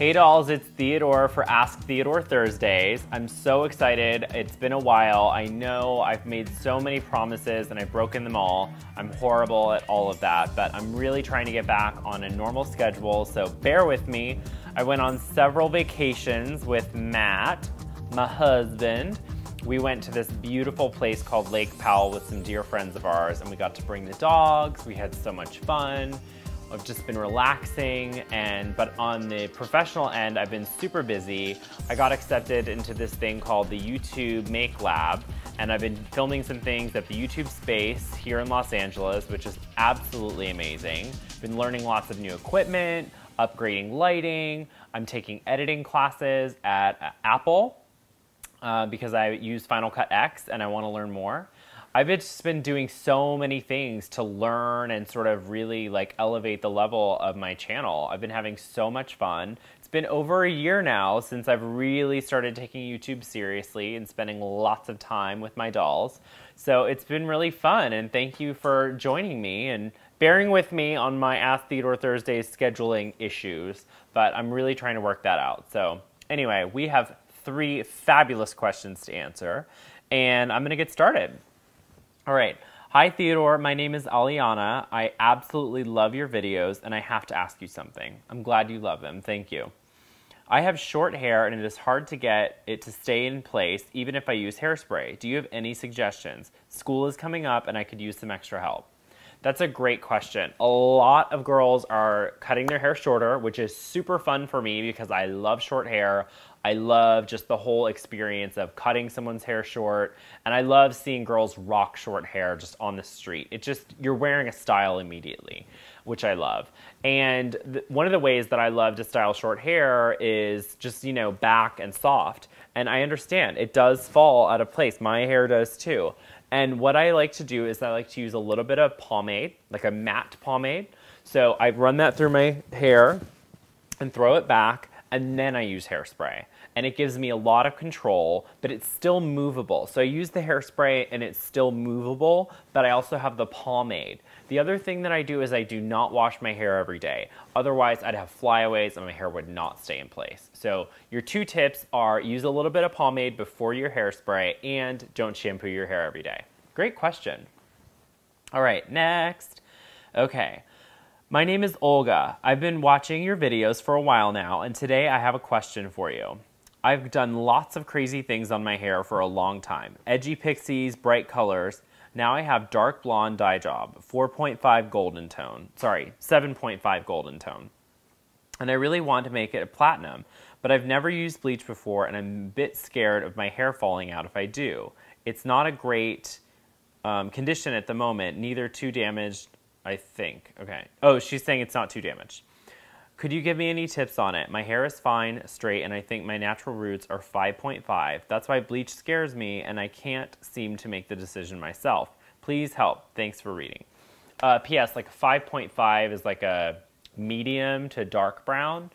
Hey dolls, it's Theodore for Ask Theodore Thursdays. I'm so excited, it's been a while. I know I've made so many promises and I've broken them all. I'm horrible at all of that, but I'm really trying to get back on a normal schedule, so bear with me. I went on several vacations with Matt, my husband. We went to this beautiful place called Lake Powell with some dear friends of ours, and we got to bring the dogs. We had so much fun. I've just been relaxing, but on the professional end, I've been super busy. I got accepted into this thing called the YouTube Make Lab, and I've been filming some things at the YouTube space here in Los Angeles, which is absolutely amazing. Been learning lots of new equipment, upgrading lighting. I'm taking editing classes at Apple because I use Final Cut X and I want to learn more. I've just been doing so many things to learn and sort of really like elevate the level of my channel. I've been having so much fun. It's been over a year now since I've really started taking YouTube seriously and spending lots of time with my dolls. So it's been really fun, and thank you for joining me and bearing with me on my Ask Theodore Thursdays scheduling issues, but I'm really trying to work that out. So anyway, we have 3 fabulous questions to answer, and I'm gonna get started. All right. Hi, Theodore. My name is Aliana. I absolutely love your videos, and I have to ask you something. I'm glad you love them. Thank you. I have short hair, and it is hard to get it to stay in place, even if I use hairspray. Do you have any suggestions? School is coming up, and I could use some extra help. That's a great question. A lot of girls are cutting their hair shorter, which is super fun for me because I love short hair. I love just the whole experience of cutting someone's hair short, and I love seeing girls rock short hair just on the street. It just, you're wearing a style immediately, which I love. And one of the ways that I love to style short hair is just, you know, back and soft. And I understand, it does fall out of place. My hair does too. And what I like to do is I like to use a little bit of pomade, like a matte pomade. So I run that through my hair and throw it back, and then I use hairspray. And it gives me a lot of control, but it's still movable. So I use the hairspray and it's still movable, but I also have the pomade. The other thing that I do is I do not wash my hair every day. Otherwise, I'd have flyaways and my hair would not stay in place. So your 2 tips are use a little bit of pomade before your hairspray and don't shampoo your hair every day. Great question. All right, next. Okay. My name is Olga. I've been watching your videos for a while now, and today I have a question for you. I've done lots of crazy things on my hair for a long time. Edgy pixies, bright colors. Now I have dark blonde dye job, 4.5 golden tone. Sorry, 7.5 golden tone. And I really want to make it a platinum, but I've never used bleach before, and I'm a bit scared of my hair falling out if I do. It's not a great condition at the moment, neither too damaged, I think. Okay. Oh, she's saying it's not too damaged. Could you give me any tips on it? My hair is fine, straight, and I think my natural roots are 5.5. That's why bleach scares me, and I can't seem to make the decision myself. Please help. Thanks for reading. P.S. Like 5.5 is like a medium to dark brown.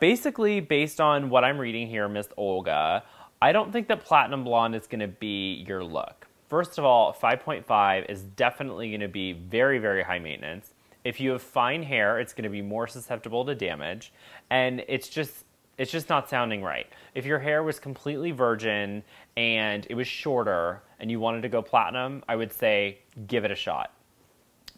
Basically, based on what I'm reading here, Miss Olga, I don't think that platinum blonde is going to be your look. First of all, 5.5 is definitely going to be very, very high maintenance. If you have fine hair, it's going to be more susceptible to damage, and it's just not sounding right. If your hair was completely virgin and it was shorter and you wanted to go platinum, I would say give it a shot.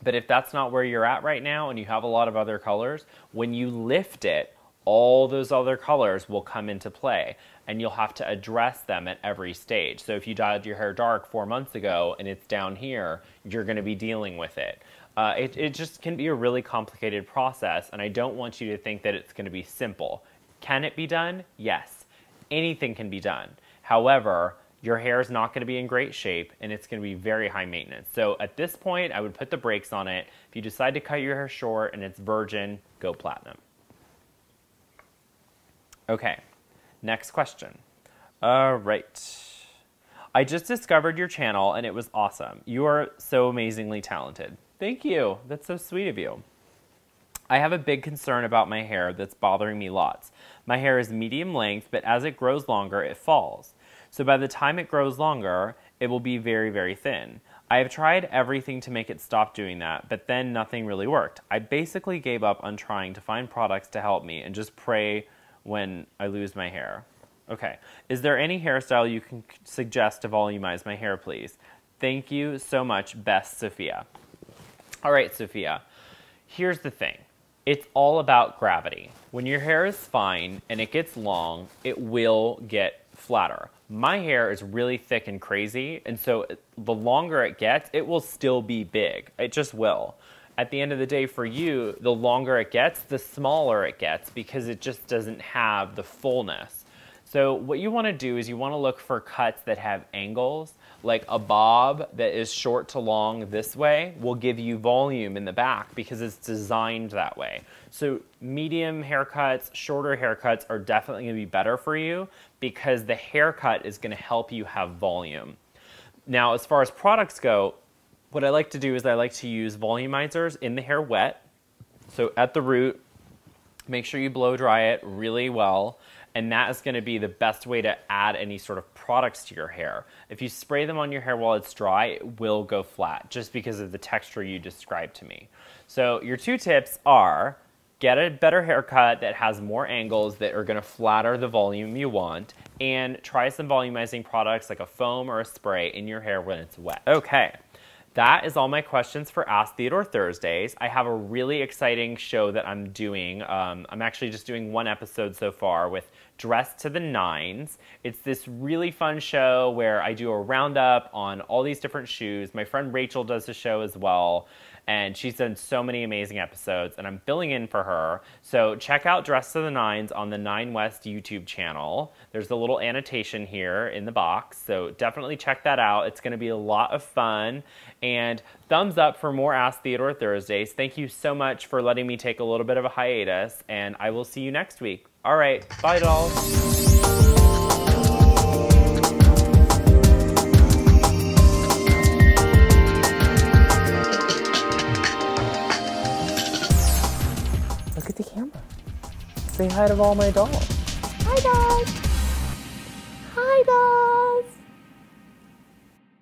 But if that's not where you're at right now and you have a lot of other colors, when you lift it, all those other colors will come into play, and you'll have to address them at every stage. So if you dyed your hair dark 4 months ago and it's down here, you're going to be dealing with it. It just can be a really complicated process, and I don't want you to think that it's going to be simple. Can it be done? Yes. Anything can be done. However, your hair is not going to be in great shape, and it's going to be very high maintenance. So at this point, I would put the brakes on it. If you decide to cut your hair short and it's virgin, go platinum. Okay. Next question. All right. I just discovered your channel and it was awesome. You are so amazingly talented. Thank you. That's so sweet of you. I have a big concern about my hair that's bothering me lots. My hair is medium length, but as it grows longer, it falls. So by the time it grows longer, it will be very, very thin. I have tried everything to make it stop doing that, but then nothing really worked. I basically gave up on trying to find products to help me and just pray when I lose my hair. Okay, is there any hairstyle you can suggest to volumize my hair, please? Thank you so much, best Sophia. All right, Sophia, here's the thing. It's all about gravity. When your hair is fine and it gets long, it will get flatter. My hair is really thick and crazy, and so the longer it gets, it will still be big. It just will. At the end of the day, for you, the longer it gets, the smaller it gets, because it just doesn't have the fullness. So what you want to do is you want to look for cuts that have angles, like a bob that is short to long this way will give you volume in the back because it's designed that way. So medium haircuts, shorter haircuts are definitely going to be better for you because the haircut is going to help you have volume. Now, as far as products go, what I like to do is I like to use volumizers in the hair wet. So at the root, make sure you blow dry it really well. And that is going to be the best way to add any sort of products to your hair. If you spray them on your hair while it's dry, it will go flat just because of the texture you described to me. So your two tips are get a better haircut that has more angles that are going to flatter the volume you want, and try some volumizing products like a foam or a spray in your hair when it's wet. Okay. That is all my questions for Ask Theodore Thursdays. I have a really exciting show that I'm doing. I'm actually just doing one episode so far with Dressed to the Nines. It's this really fun show where I do a roundup on all these different shoes. My friend Rachel does the show as well, and she's done so many amazing episodes, and I'm filling in for her. So check out Dressed to the Nines on the 9West YouTube channel. There's a little annotation here in the box, so definitely check that out. It's going to be a lot of fun. And thumbs up for more Ask Theodore Thursdays. Thank you so much for letting me take a little bit of a hiatus, and I will see you next week. All right, bye, dolls. Look at the camera. Say hi to all my dolls. Hi, dolls. Hi, dolls.